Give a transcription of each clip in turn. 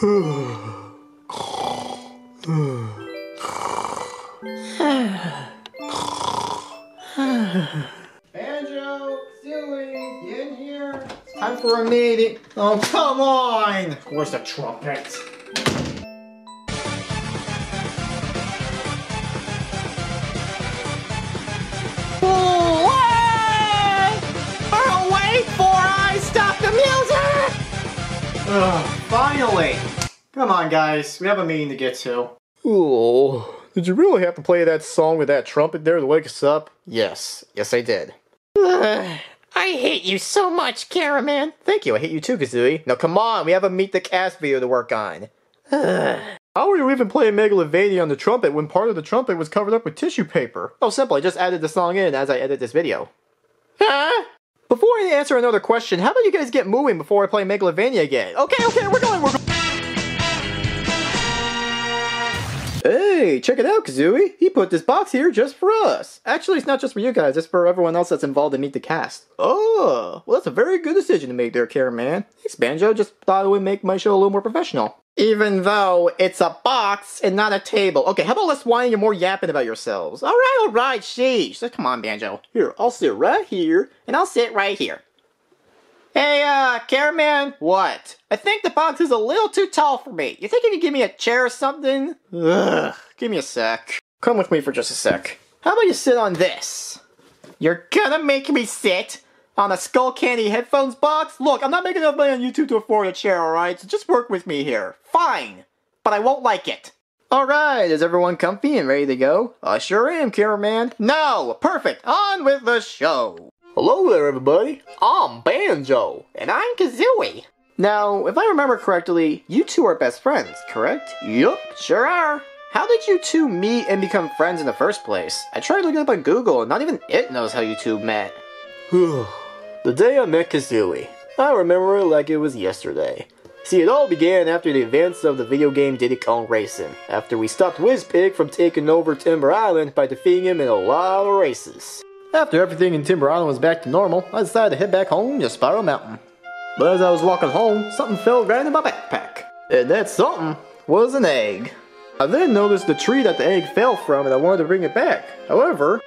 Banjo, Stewie, you in here? It's time for a meeting. Oh, come on! Where's the trumpet? Ugh, finally! Come on, guys. We have a meeting to get to. Ooh. Did you really have to play that song with that trumpet there to wake us up? Yes. Yes, I did. Ugh, I hate you so much, Caraman. Thank you. I hate you too, Kazooie. Now, come on. We have a Meet the Cast video to work on. Ugh. How were you even playing Megalovania on the trumpet when part of the trumpet was covered up with tissue paper? Oh, simple. I just added the song in as I edit this video. Huh? Before I answer another question, how about you guys get moving before I play Megalovania again? Okay, we're going! Hey, check it out, Kazooie! He put this box here just for us! Actually, it's not just for you guys, it's for everyone else that's involved in Meet the Cast. Oh, well that's a very good decision to make there, Caraman. Thanks, Banjo, just thought it would make my show a little more professional. Even though it's a box and not a table. Okay, how about less whining and more yapping about yourselves? Alright, sheesh. Come on, Banjo. Here, I'll sit right here, and I'll sit right here. Hey, Caraman. What? I think the box is a little too tall for me. You think you could give me a chair or something? Ugh, give me a sec. Come with me for just a sec. How about you sit on this? You're gonna make me sit on a Skull Candy headphones box? Look, I'm not making enough money on YouTube to afford a chair, alright? So just work with me here. Fine. But I won't like it. Alright, is everyone comfy and ready to go? I sure am, Caraman. No! Perfect! On with the show! Hello there, everybody. I'm Banjo. And I'm Kazooie. Now, if I remember correctly, you two are best friends, correct? Yup, sure are. How did you two meet and become friends in the first place? I tried looking up on Google and not even it knows how you two met. The day I met Kazooie, I remember it like it was yesterday. See, it all began after the events of the video game Diddy Kong Racing, after we stopped Whizpig from taking over Timber Island by defeating him in a lot of races. After everything in Timber Island was back to normal, I decided to head back home to Spiral Mountain. But as I was walking home, something fell right in my backpack. And that something was an egg. I then noticed the tree that the egg fell from and I wanted to bring it back. However,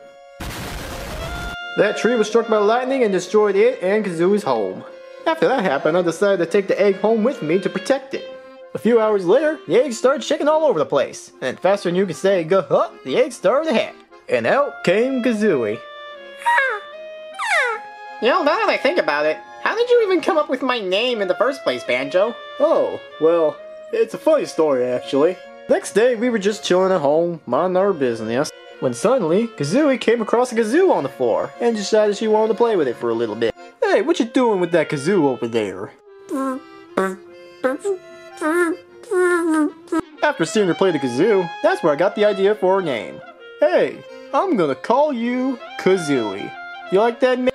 that tree was struck by lightning and destroyed it and Kazooie's home. After that happened, I decided to take the egg home with me to protect it. A few hours later, the egg started shaking all over the place. And faster than you could say, go up, the egg started to hatch. And out came Kazooie. You know, now that I think about it, how did you even come up with my name in the first place, Banjo? Oh, well, it's a funny story, actually. Next day, we were just chilling at home, minding our business. When suddenly, Kazooie came across a kazoo on the floor and decided she wanted to play with it for a little bit. Hey, what you doing with that kazoo over there? After seeing her play the kazoo, that's where I got the idea for her name. Hey, I'm gonna call you Kazooie. You like that name?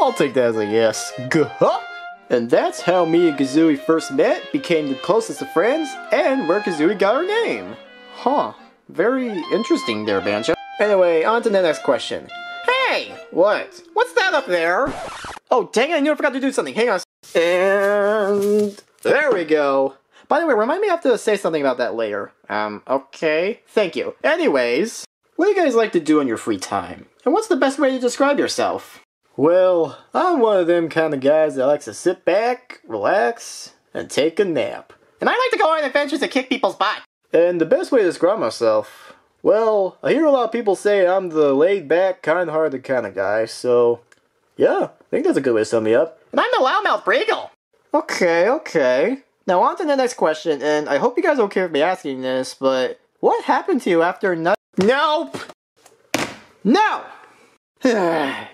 I'll take that as a yes. Guh-huh. And that's how me and Kazooie first met, became the closest of friends, and where Kazooie got her name. Huh. Very interesting there, Banjo. Anyway, on to the next question. Hey! What? What's that up there? Oh, dang it, I knew I forgot to do something. Hang on. And there we go. By the way, remind me I have to say something about that later. Okay. Thank you. Anyways, what do you guys like to do in your free time? And what's the best way to describe yourself? Well, I'm one of them kind of guys that likes to sit back, relax, and take a nap. And I like to go on adventures and kick people's butt. And the best way to describe myself, well, I hear a lot of people say I'm the laid-back, kind-hearted kind of guy, so yeah, I think that's a good way to sum me up. And I'm the loudmouth Breagle. Okay. Now on to the next question, and I hope you guys are okay with me asking this, but what happened to you after No!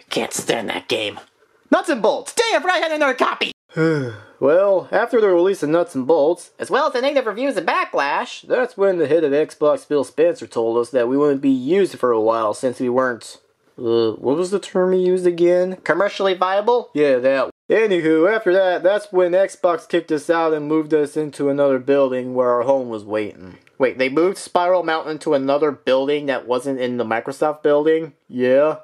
Can't stand that game. Nuts and Bolts! Dang, I forgot I had another copy! Well, after the release of Nuts and Bolts, as well as the negative reviews and backlash, that's when the head of Xbox, Phil Spencer, told us that we wouldn't be used for a while since we weren't... what was the term he used again? Commercially viable? Yeah, that one. Anywho, after that, that's when Xbox kicked us out and moved us into another building where our home was waiting. Wait, they moved Spiral Mountain to another building that wasn't in the Microsoft building? Yeah.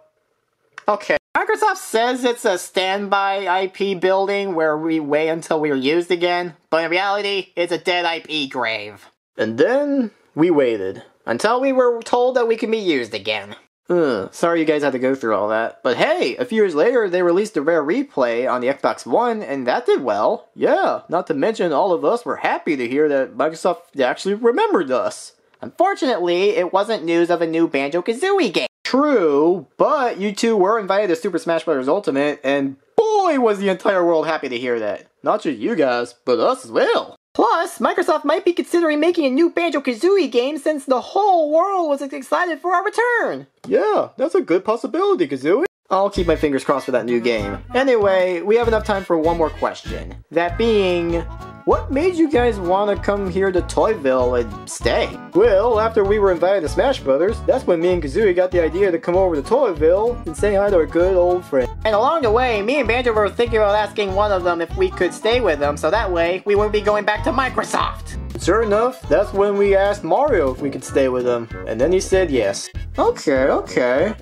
Okay. Microsoft Microsoft says it's a standby IP building where we wait until we're used again, but in reality, it's a dead IP grave. And then we waited until we were told that we can be used again. Ugh, sorry you guys had to go through all that. But hey, a few years later, they released the Rare Replay on the Xbox One, and that did well. Yeah, not to mention all of us were happy to hear that Microsoft actually remembered us. Unfortunately, it wasn't news of a new Banjo-Kazooie game. True, but you two were invited to Super Smash Bros. Ultimate, and boy was the entire world happy to hear that. Not just you guys, but us as well. Plus, Microsoft might be considering making a new Banjo-Kazooie game since the whole world was excited for our return. Yeah, that's a good possibility, Kazooie. I'll keep my fingers crossed for that new game. Anyway, we have enough time for one more question. That being, what made you guys want to come here to Toyville and stay? Well, after we were invited to Smash Brothers, that's when me and Kazooie got the idea to come over to Toyville and say hi to our good old friend. And along the way, me and Banjo were thinking about asking one of them if we could stay with them, so that way we wouldn't be going back to Microsoft. Sure enough, that's when we asked Mario if we could stay with him, and then he said yes. Okay, okay.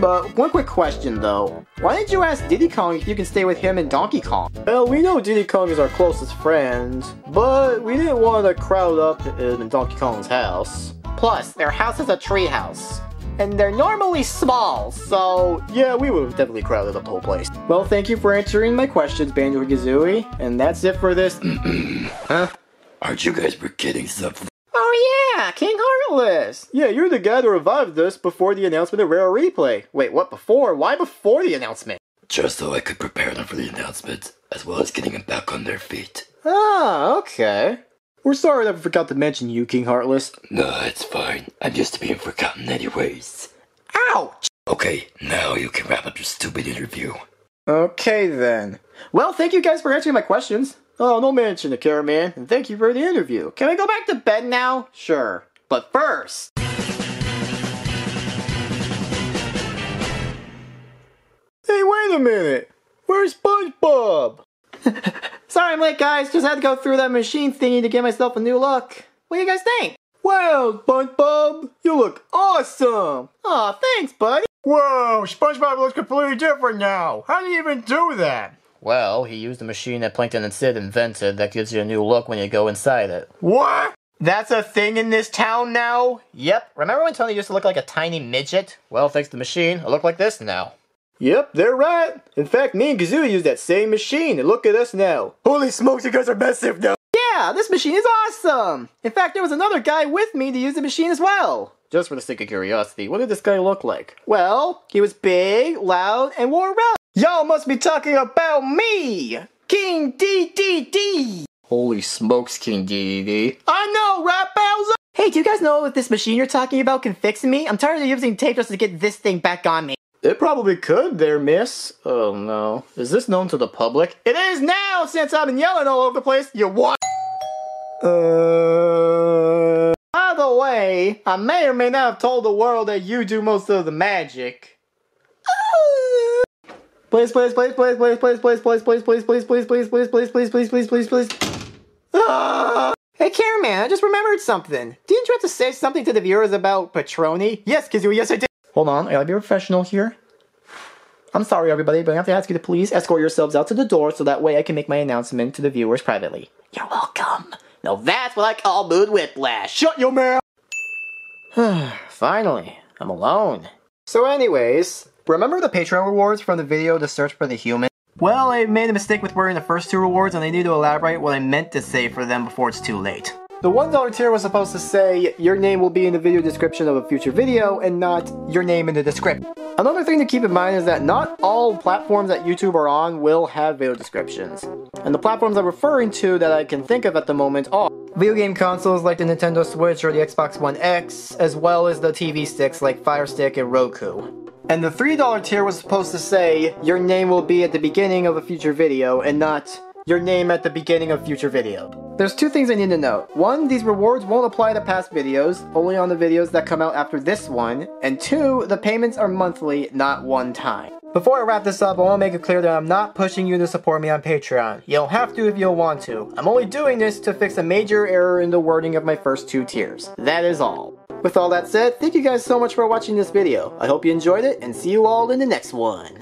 But one quick question though. Why didn't you ask Diddy Kong if you can stay with him and Donkey Kong? Well, we know Diddy Kong is our closest friend, but we didn't want to crowd up in Donkey Kong's house. Plus, their house is a treehouse, and they're normally small, so yeah, we would have definitely crowded up the whole place. Well, thank you for answering my questions, Banjo and Kazooie, and that's it for this. Huh? Aren't you guys forgetting something? Oh yeah, King Heartless! Yeah, you're the guy that revived us before the announcement of Rare Replay. Wait, what before? Why before the announcement? Just so I could prepare them for the announcement, as well as getting them back on their feet. Ah, okay. We're sorry that we forgot to mention you, King Heartless. No, it's fine. I'm used to being forgotten anyways. Ouch! Okay, now you can wrap up your stupid interview. Okay then. Well, thank you guys for answering my questions. Oh, no mention of Kara Man, and thank you for the interview. Can we go back to bed now? Sure. But first... Hey, wait a minute! Where's SpongeBob? Sorry I'm late, guys. Just had to go through that machine thingy to get myself a new look. What do you guys think? Wow, SpongeBob! You look awesome! Aw, thanks, buddy! Whoa, SpongeBob looks completely different now! How do you even do that? Well, he used a machine that Plankton and Sid invented that gives you a new look when you go inside it. What? That's a thing in this town now? Yep. Remember when Tony used to look like a tiny midget? Well, thanks to the machine, I look like this now. Yep, they're right. In fact, me and Kazooie used that same machine, and look at us now. Holy smokes, you guys are massive now! Yeah, this machine is awesome! In fact, there was another guy with me to use the machine as well. Just for the sake of curiosity, what did this guy look like? Well, he was big, loud, and wore a robe. Y'all must be talking about me, King Dedede. Holy smokes, King Dedede. I know, right, Bowser? Hey, do you guys know if this machine you're talking about can fix me? I'm tired of using tape just to get this thing back on me. It probably could there, miss. Oh, no. Is this known to the public? It is now, since I've been yelling all over the place. You what? By the way, I may or may not have told the world that you do most of the magic. Please. Hey, cameraman, I just remembered something. Didn't you have to say something to the viewers about Patroni? Yes, Kazooie, yes I did. Hold on, I gotta be professional here. I'm sorry, everybody, but I have to ask you to please escort yourselves out to the door so that way I can make my announcement to the viewers privately. You're welcome. Now that's what I call mood whiplash. Shut your mouth. Finally, I'm alone. So anyways... Remember the Patreon rewards from the video to search for the human? Well, I made a mistake with wording the first two rewards and I need to elaborate what I meant to say for them before it's too late. The $1 tier was supposed to say, your name will be in the video description of a future video and not your name in the description. Another thing to keep in mind is that not all platforms that YouTube are on will have video descriptions. And the platforms I'm referring to that I can think of at the moment are video game consoles like the Nintendo Switch or the Xbox One X, as well as the TV sticks like Fire Stick and Roku. And the $3 tier was supposed to say, your name will be at the beginning of a future video, and not, your name at the beginning of future video. There's two things I need to note. One, these rewards won't apply to past videos, only on the videos that come out after this one. And two, the payments are monthly, not one time. Before I wrap this up, I want to make it clear that I'm not pushing you to support me on Patreon. You don't have to if you don't want to. I'm only doing this to fix a major error in the wording of my first two tiers. That is all. With all that said, thank you guys so much for watching this video. I hope you enjoyed it, and see you all in the next one.